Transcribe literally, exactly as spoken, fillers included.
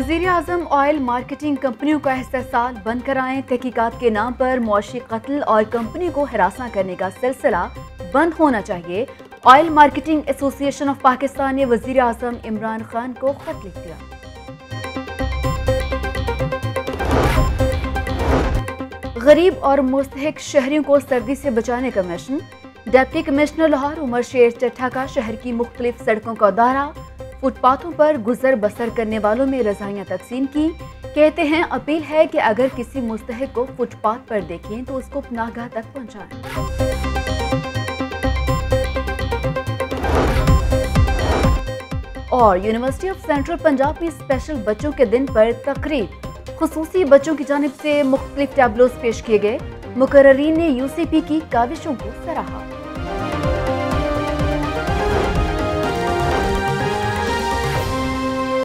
वज़ीर आज़म oil marketing कंपनियों का इस्तेहसाल बंद कराएं। तहकीकात के नाम पर मुआशी कत्ल और कंपनी को हरासा करने का सिलसिला बंद होना चाहिए। Oil marketing association of Pakistan ने वज़ीर आज़म इमरान खान को खत लिख दिया। गरीब और मुस्तहक शहरियों को सर्दी से बचाने का मिशन। डिप्टी कमिश्नर लाहौर उमर शेर चट्ठा का शहर की मुख्तलिफ सड़कों का दौरा, फुटपाथों पर गुजर बसर करने वालों में रजाइयाँ तकसीम की। कहते हैं अपील है कि अगर किसी मुस्तहक को फुटपाथ पर देखें तो उसको पनाहगाह तक पहुँचाएं। और यूनिवर्सिटी ऑफ सेंट्रल पंजाब में स्पेशल बच्चों के दिन पर तकरीब, खुसूसी बच्चों की जानिब से मुख्तलिफ टैबलोज पेश किए गए। मुकर्ररीन ने यूसीपी की काविशों को सराहा।